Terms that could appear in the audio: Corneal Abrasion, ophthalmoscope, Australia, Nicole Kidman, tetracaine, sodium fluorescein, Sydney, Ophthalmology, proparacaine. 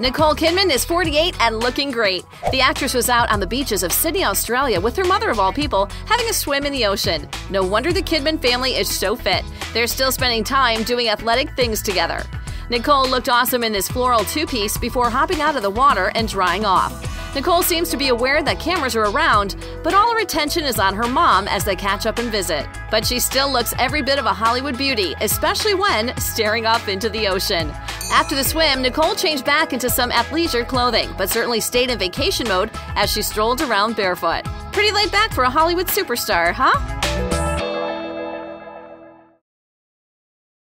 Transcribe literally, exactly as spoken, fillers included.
Nicole Kidman is forty-eight and looking great. The actress was out on the beaches of Sydney, Australia with her mother of all people, having a swim in the ocean. No wonder the Kidman family is so fit. They're still spending time doing athletic things together. Nicole looked awesome in this floral two-piece before hopping out of the water and drying off. Nicole seems to be aware that cameras are around, but all her attention is on her mom as they catch up and visit. But she still looks every bit of a Hollywood beauty, especially when staring off into the ocean. After the swim, Nicole changed back into some athleisure clothing, but certainly stayed in vacation mode as she strolled around barefoot. Pretty laid back for a Hollywood superstar, huh?